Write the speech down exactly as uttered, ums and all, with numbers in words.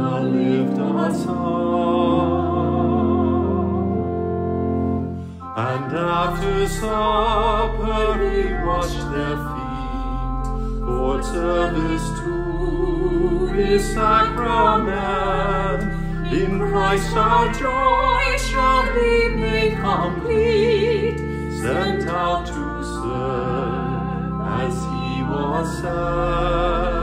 shall lift us up. And after supper he washed their feet, for service to his sacrament. In Christ our joy shall be made complete, sent out to serve as he was sent.